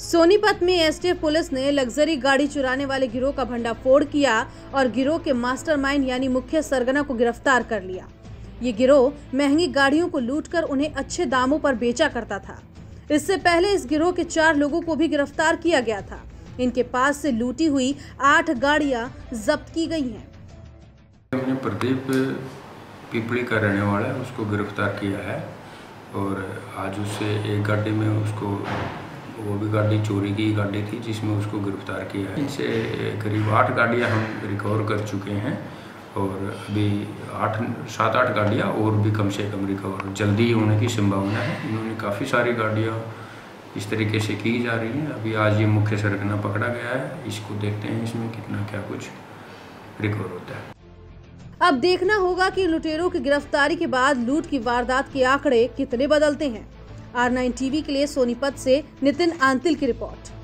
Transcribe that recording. सोनीपत में STF police ने luxury गाड़ी चुराने वाले गिरोह का भंडाफोड़ किया और गिरोह के मास्टरमाइंड यानी मुख्य सरगना को गिरफ्तार कर लिया। ये गिरोह महंगी गाड़ियों को लूटकर उन्हें अच्छे दामों पर बेचा करता था। इससे पहले इस गिरोह के 4 लोगों को भी गिरफ्तार किया गया था। इनके पास से लूटी हुई 8 गाड़ियां जब्त की गई हैं। प्रदीप पिपड़ी का रहने वाला है, उसको गिरफ्तार किया है और आज उससे एक गाड़ी में उसको वो भी गाड़ी चोरी की गाड़ी थी जिसमें उसको गिरफ्तार किया है। इनसे करीब 8 गाड़ियाँ हम रिकवर कर चुके हैं और अभी 7-8 गाड़ियाँ और भी कम से कम रिकवर जल्दी ही होने की संभावना है। इन्होंने काफ़ी सारी गाड़ियाँ इस तरीके से की जा रही हैं। अभी आज ये मुख्य सरगना पकड़ा गया है, इसको देखते हैं इसमें कितना क्या कुछ रिकवर होता है। अब देखना होगा कि लुटेरों की गिरफ्तारी के बाद लूट की वारदात के आंकड़े कितने बदलते हैं। आर9 टीवी के लिए सोनीपत से नितिन आंतिल की रिपोर्ट।